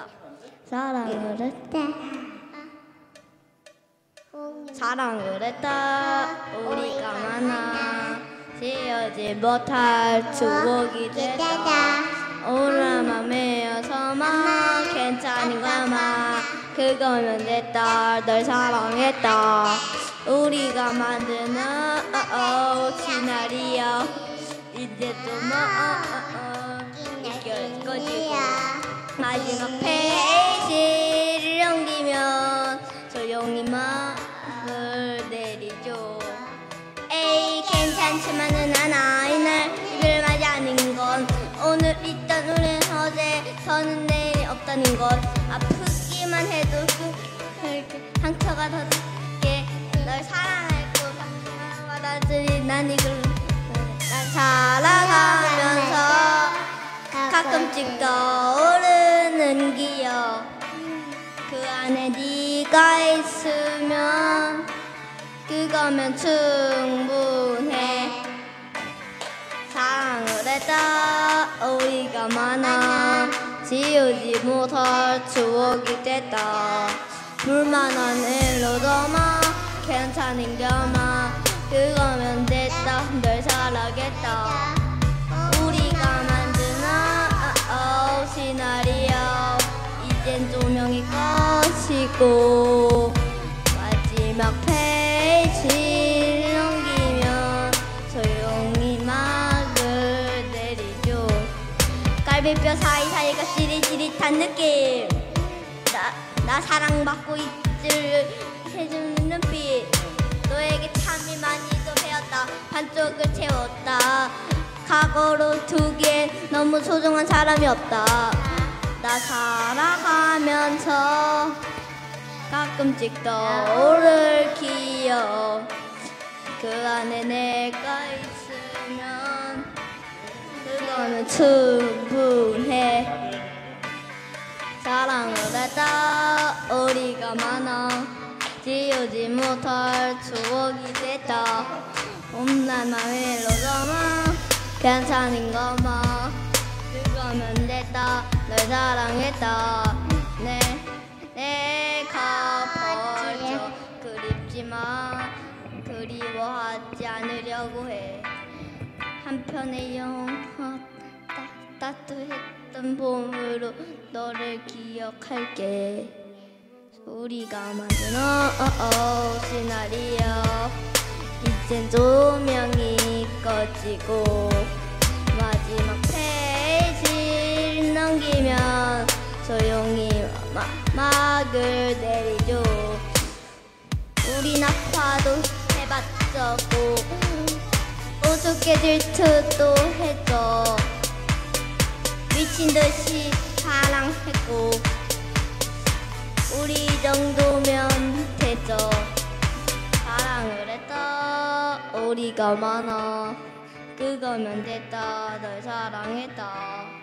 합니다. 사랑을 했다. 사랑을 했다. 우리가 만나 지어지 못할 추억이 됐다. 오늘만 매어서만 괜찮은 거만 그거면 됐다. 널 사랑했다. 우리가 만드는 시나리오 이제 또 뭐 이겨낼 거지. 마지막 페이지를 넘기면 조용히 마음을 내리죠. 에이 괜찮지만은 않아. 이날 이별 맞이하는 건 오늘 있던 우린 어제 더는 내일 없다는 것. 아프기만 해도 상처가 더 깊게 널 사랑했고 받아들인 난 이걸 난 살아가면서 가끔씩 떠오르는 기억. 그 안에 네가 있으면 그거면 충분해. 사랑을 했다. 우리가 많아 지우지 못할 추억이 됐다. 불만한 일로도만 괜찮은 겸아 그거면 됐다. 널 사랑했다. 우리가 만드는 시나리오 이젠 조명이 꺼지고 마지막 페이지를 넘기면 조용히 막을 내리죠. 갈비뼈 사이사이가 찌릿찌릿한 느낌. 나 사랑받고 있을 해주는 눈빛. 너에게 참이 많이도 배웠다. 반쪽을 채웠다. 과거로 두기엔 너무 소중한 사람이 없다. 나 살아가면서 가끔씩 떠오를 기억. 그 안에 내가 있으면 그거는 충분해. 사랑을 했다. 우리가 많아 지우지 못할 추억이 됐다. 봄날만 외로워만 괜찮은 거만 그거면 됐다. 널 사랑했다. 내가 벌써 그립지만 그리워하지 않으려고 해. 한편의 영화 따뜻했던 봄으로 너를 기억할게. 우리가 만든 시나리오 이젠 조명이 꺼지고 마지막 페이지를 넘기면 조용히 막을 내리죠. 우린 아파도 해봤자고 우습게 질투도 했죠. 미친듯이 사랑했고 우리 정도면 되죠. 사랑을 했다. 우리가 많아 그거면 됐다. 널 사랑했다.